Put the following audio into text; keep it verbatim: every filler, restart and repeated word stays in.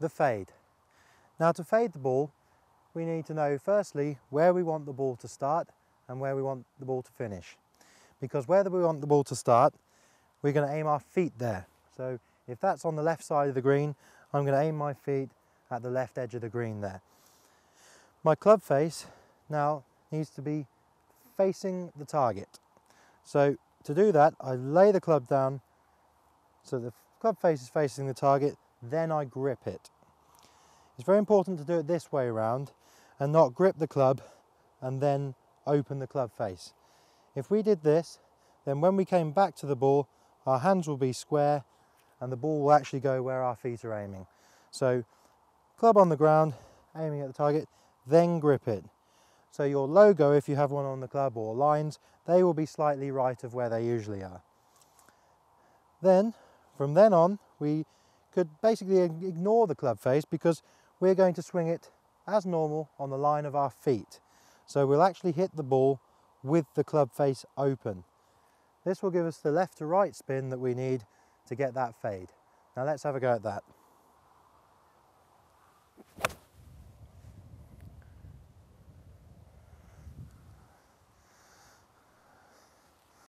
the fade. Now to fade the ball, we need to know firstly where we want the ball to start and where we want the ball to finish. Because where we want the ball to start, we're going to aim our feet there. So if that's on the left side of the green, I'm going to aim my feet at the left edge of the green there. My club face now needs to be facing the target. So to do that, I lay the club down so the club face is facing the target, then I grip it. It's very important to do it this way around and not grip the club and then open the club face. If we did this, then when we came back to the ball, our hands will be square and the ball will actually go where our feet are aiming. So club on the ground, aiming at the target, then grip it. So your logo, if you have one on the club, or lines, they will be slightly right of where they usually are. Then, from then on, we could basically ignore the club face because we're going to swing it as normal on the line of our feet. So we'll actually hit the ball with the club face open. This will give us the left to right spin that we need to get that fade. Now let's have a go at that.